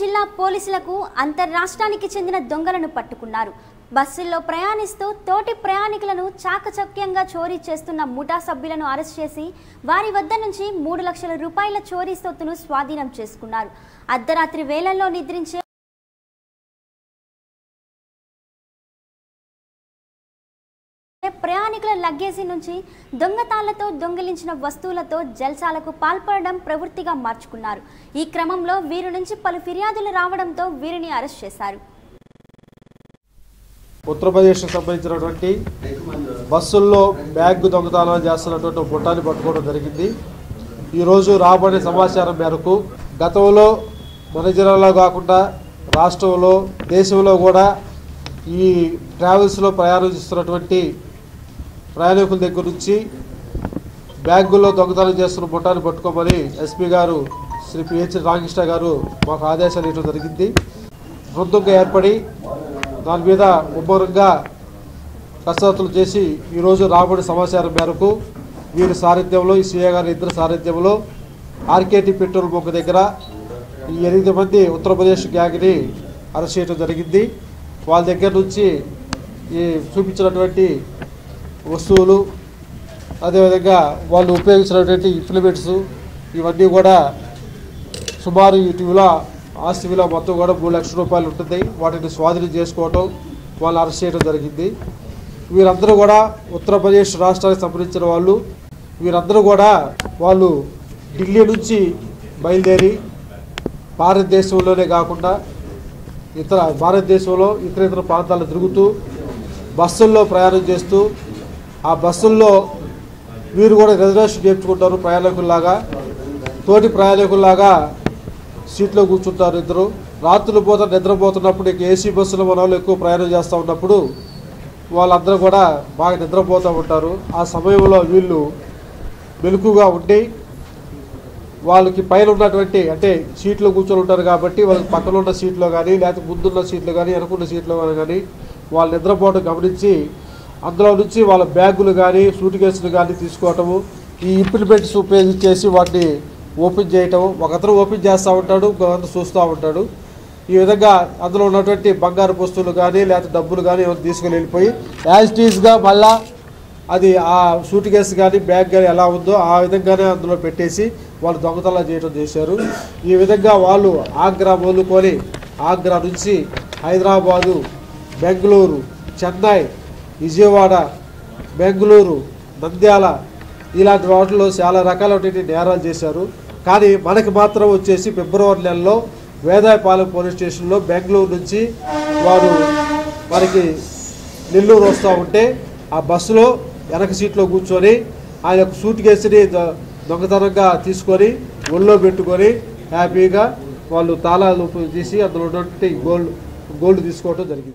జిల్లా పోలీసులకు అంతర్రాష్ట్రానికి చెందిన దొంగలను పట్టుకున్నారు. బస్సుల్లో ప్రయాణిస్తూ తోటి ప్రయాణికులను చాకచక్యంగా చోరీ చేస్తున్న ముఠా సభ్యులను అరెస్ట్ చేసి వారి వద్ద నుంచి 3 లక్షల రూపాయల చోరీ సొత్తును స్వాధీనం చేసుకున్నారు. అర్ధరాత్రి వేళల్లో నిద్రించే ప్రయాణికుల లగేజీ నుంచి దొంగతాళ్లతో దొంగిలించిన వస్తువులతో జల్సాలకు పాల్పడడం ప్రవృత్తిగా మార్చుకున్నారు. ఈ క్రమంలో వీరి నుంచి పలు ఫిర్యాదులు రావడంతో వీరిని అరెస్ట్ చేశారు. ఉత్తరప్రదేశ్కు సంబంధించినటువంటి బస్సుల్లో బ్యాగ్ దొంగతనాలు చేస్తున్నటువంటి ముఠాని పట్టుకోవడం జరిగింది. ఈరోజు రాబడిన సమాచారం మేరకు గతంలో మన జిల్లాలో కాకుండా రాష్ట్రంలో దేశంలో కూడా ఈ ట్రావెల్స్లో ప్రయాణం చేస్తున్నటువంటి ప్రయాణికుల దగ్గర నుంచి బ్యాగుల్లో దొంగతనం చేస్తున్న ముఠాన్ని పట్టుకోమని ఎస్పీ గారు శ్రీ పిహెచ్ రామకృష్ణ గారు మాకు ఆదేశాలు ఇవ్వడం జరిగింది. బృందంగా ఏర్పడి దాని మీద ముమ్మరంగా కసరత్తులు చేసి ఈరోజు రాబడిన సమాచారం మేరకు వీరి సారథ్యంలో ఈ సీఏ గారి ఇద్దరు సారథ్యంలో ఆర్కేటీ పెట్రోల్ బంక్ దగ్గర ఈ 8 మంది ఉత్తరప్రదేశ్ గ్యాంగ్ని అరెస్ట్ చేయడం జరిగింది. వాళ్ళ దగ్గర నుంచి ఈ చూపించినటువంటి వస్తువులు అదేవిధంగా వాళ్ళు ఉపయోగించినటువంటి ఇంప్లిమెంట్స్ ఇవన్నీ కూడా సుమారు ఈ టీవీలో ఆస్తి విలువ మొత్తం కూడా 3 లక్షల రూపాయలు ఉంటుంది. వాటిని స్వాధీనం చేసుకోవటం వాళ్ళు అరెస్ట్ చేయడం జరిగింది. వీరందరూ కూడా ఉత్తరప్రదేశ్ రాష్ట్రానికి సంబంధించిన వాళ్ళు. వీరందరూ కూడా వాళ్ళు ఢిల్లీ నుంచి బయలుదేరి భారతదేశంలోనే కాకుండా భారతదేశంలో ఇతర ప్రాంతాల్లో తిరుగుతూ బస్సుల్లో ప్రయాణం చేస్తూ ఆ బస్సుల్లో వీరు కూడా రిజర్వేషన్ చేయించుకుంటారు. తోటి ప్రయాణికుల్లాగా సీట్లో కూర్చుంటారు. ఇద్దరు రాత్రులు పూట నిద్రపోతున్నప్పుడు ఏసీ బస్సులు మనం ఎక్కువ ప్రయాణం చేస్తూ ఉన్నప్పుడు వాళ్ళందరూ కూడా బాగా నిద్రపోతూ ఉంటారు. ఆ సమయంలో వీళ్ళు మెలకుగా ఉండి వాళ్ళకి పైన ఉన్నటువంటి అంటే సీట్లో కూర్చొని ఉంటారు కాబట్టి వాళ్ళకి పక్కన ఉన్న సీట్లో కానీ లేకపోతే ముందున్న సీట్లు కానీ వెనుకున్న సీట్లో కానీ వాళ్ళు నిద్రపోవడం గమనించి అందులో నుంచి వాళ్ళ బ్యాగులు కానీ సూట్ కేసులు కానీ తీసుకోవటము, ఈ ఇంప్లిమెంట్స్ ఉపయోగించేసి వాటిని ఓపెన్ చేయటం, ఒకతను ఓపెన్ చేస్తూ ఉంటాడు, ఇంకొకరు చూస్తూ ఉంటాడు. ఈ విధంగా అందులో ఉన్నటువంటి బంగారు వస్తువులు కానీ లేకపోతే డబ్బులు కానీ ఎవరు తీసుకుని వెళ్ళిపోయి యాజ్ టీజ్గా మళ్ళీ అది ఆ సూట్ కేసు కానీ బ్యాగ్ కానీ ఎలా ఉందో ఆ విధంగానే అందులో పెట్టేసి వాళ్ళు దొంగతనం చేయడం చేశారు. ఈ విధంగా వాళ్ళు ఆగ్రా మొదలుకొని ఆగ్రా నుంచి హైదరాబాదు, బెంగళూరు, చెన్నై, విజయవాడ, బెంగళూరు, నంద్యాల ఇలాంటి వాటిల్లో చాలా రకాలైన నేరాలు చేశారు. కానీ మనకి మాత్రం వచ్చేసి ఫిబ్రవరి నెలలో వేదాయపాలెం పోలీస్ స్టేషన్లో బెంగళూరు నుంచి వారు మనకి నెల్లూరు వస్తూ ఉంటే ఆ బస్సులో వెనక సీట్లో కూర్చొని ఆయన యొక్క సూట్ కేసుని దొంగతనంగా తీసుకొని ఒళ్ళో పెట్టుకొని హ్యాపీగా వాళ్ళు తాళాలు తీసి అందులో ఉన్నటువంటి గోల్డ్ తీసుకోవడం జరిగింది.